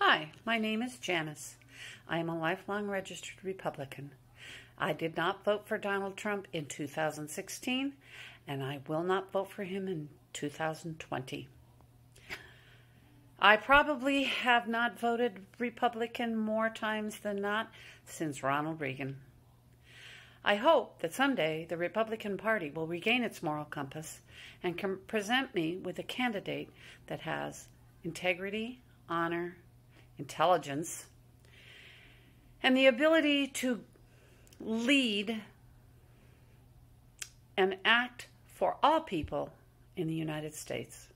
Hi, my name is Janice. I am a lifelong registered Republican. I did not vote for Donald Trump in 2016, and I will not vote for him in 2020. I probably have not voted Republican more times than not since Ronald Reagan. I hope that someday the Republican Party will regain its moral compass and can present me with a candidate that has integrity, honor, intelligence, and the ability to lead and act for all people in the United States.